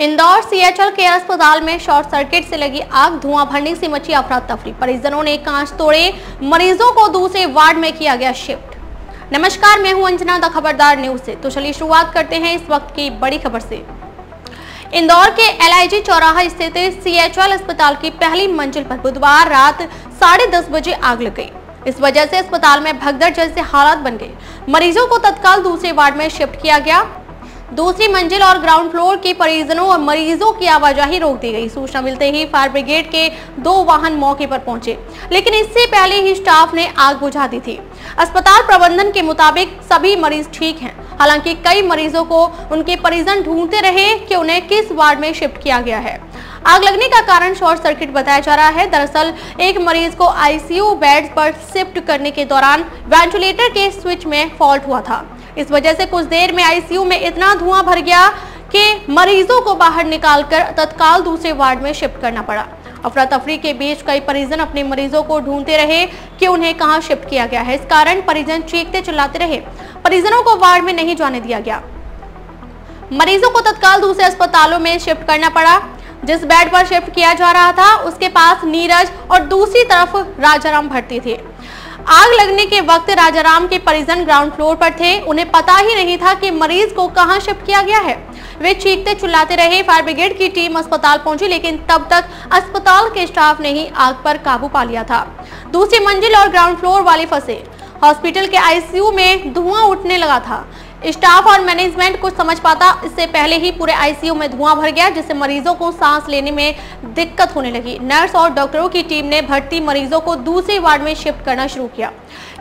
Indore CHL के अस्पताल में शॉर्ट सर्किट से लगी आग, धुआं भरने से मची अफरा तफरी। परिजनों ने कांच तोड़े, मरीजों को दूसरे वार्ड में किया गया शिफ्ट। नमस्कार, मैं हूं अंजना द खबरदार न्यूज से। तो चलिए शुरुआत करते हैं इस वक्त की बड़ी खबर से। इंदौर के एलआईजी चौराहा स्थित सीएचएल अस्पताल की पहली मंजिल पर बुधवार रात 10:30 बजे आग लग गई। इस वजह से अस्पताल में भगदड़ जैसे हालात बन गए। मरीजों को तत्काल दूसरे वार्ड में शिफ्ट किया गया। दूसरी मंजिल और ग्राउंड फ्लोर के परिजनों और मरीजों की आवाजाही रोक दी गई। सूचना मिलते ही फायर ब्रिगेड के 2 वाहन मौके पर पहुंचे, लेकिन इससे पहले ही स्टाफ ने आग बुझा दी थी। अस्पताल प्रबंधन के मुताबिक सभी मरीज ठीक हैं। हालांकि कई मरीजों को उनके परिजन ढूंढते रहे कि उन्हें किस वार्ड में शिफ्ट किया गया है। आग लगने का कारण शॉर्ट सर्किट बताया जा रहा है। दरअसल एक मरीज को आईसीयू बेड पर शिफ्ट करने के दौरान वेंटिलेटर के स्विच में फॉल्ट हुआ था। इस वजह से कुछ देर में आईसीयू में इतना धुआं भर गया कि मरीजों को बाहर निकालकर तत्काल दूसरे वार्ड में शिफ्ट करना पड़ा। अफरा तफरी के बीच कई परिजन अपने मरीजों को ढूंढते रहे कि उन्हें कहां शिफ्ट किया गया है। इस कारण परिजन चीखते चिल्लाते रहे। परिजनों को वार्ड में नहीं जाने दिया गया। मरीजों को तत्काल दूसरे अस्पतालों में शिफ्ट करना पड़ा। जिस बेड पर शिफ्ट किया जा रहा था उसके पास नीरज और दूसरी तरफ राजाराम भर्ती थे। आग लगने के वक्त राजाराम के परिजन ग्राउंड फ्लोर पर थे। उन्हें पता ही नहीं था कि मरीज को कहां शिफ्ट किया गया है। वे चीखते चिल्लाते रहे। फायर ब्रिगेड की टीम अस्पताल पहुंची, लेकिन तब तक अस्पताल के स्टाफ ने ही आग पर काबू पा लिया था। दूसरी मंजिल और ग्राउंड फ्लोर वाले फंसे। हॉस्पिटल के आईसीयू में धुआं उठने लगा था। स्टाफ और मैनेजमेंट कुछ समझ पाता इससे पहले ही पूरे आईसीयू में धुआं भर गया, जिससे मरीजों को सांस लेने में दिक्कत होने लगी। नर्स और डॉक्टरों की टीम ने भर्ती मरीजों को दूसरे वार्ड में शिफ्ट करना शुरू किया,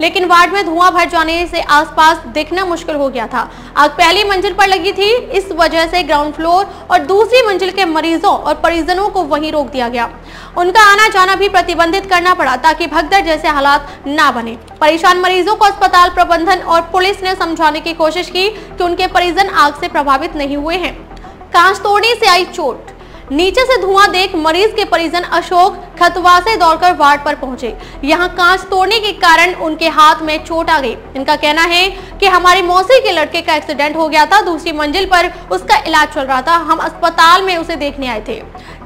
लेकिन वार्ड में धुआं भर जाने से आसपास देखना मुश्किल हो गया था। आग पहली मंजिल पर लगी थी। इस वजह से ग्राउंड फ्लोर और दूसरी मंजिल के मरीजों और परिजनों को वहीं रोक दिया गया। उनका आना जाना भी प्रतिबंधित करना पड़ा ताकि भगदड़ जैसे हालात ना बने। परेशान मरीजों को अस्पताल प्रबंधन और पुलिस ने समझाने की कोशिश की कि उनके परिजन आग से प्रभावित नहीं हुए हैं। कांच तोड़ने से आई चोट। नीचे से धुआं देख मरीज के परिजन अशोक खतवा से दौड़कर वार्ड पर पहुंचे। यहां कांच तोड़ने के कारण उनके हाथ में चोट आ गई। इनका कहना है कि हमारी मौसी के लड़के का एक्सीडेंट हो गया था। दूसरी मंजिल पर उसका इलाज चल रहा था। हम अस्पताल में उसे देखने आए थे।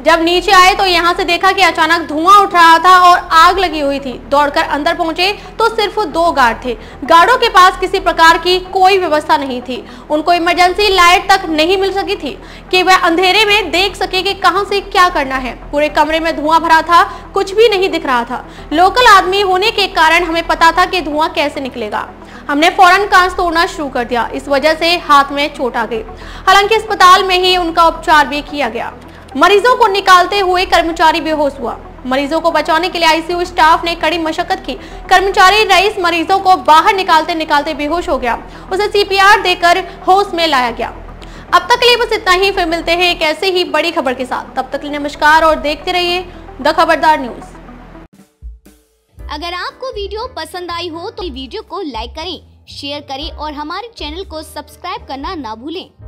जब नीचे आए तो यहां से देखा कि अचानक धुआं उठ रहा था और आग लगी हुई थी। दौड़कर अंदर पहुंचे तो सिर्फ 2 गार्ड थे। गार्डों के पास किसी प्रकार की कोई व्यवस्था नहीं थी। उनको इमरजेंसी लाइट तक नहीं मिल सकी थी कि वह अंधेरे में देख सके कि कहां से क्या करना है। पूरे कमरे में धुआं भरा था, कुछ भी नहीं दिख रहा था। लोकल आदमी होने के कारण हमें पता था कि धुआं कैसे निकलेगा। हमने फौरन कांच तोड़ना शुरू कर दिया। इस वजह से हाथ में चोट आ गई। हालांकि अस्पताल में ही उनका उपचार भी किया गया। मरीजों को निकालते हुए कर्मचारी बेहोश हुआ। मरीजों को बचाने के लिए आईसीयू स्टाफ ने कड़ी मशक्कत की। कर्मचारी रईस मरीजों को बाहर निकालते निकालते बेहोश हो गया। उसे सीपीआर देकर होश में लाया गया। अब तक के लिए बस इतना ही। फिर मिलते हैं एक ऐसे ही बड़ी खबर के साथ। तब तक के लिए नमस्कार और देखते रहिए द खबरदार न्यूज। अगर आपको वीडियो पसंद आई हो तो वीडियो को लाइक करें, शेयर करें और हमारे चैनल को सब्सक्राइब करना ना भूलें।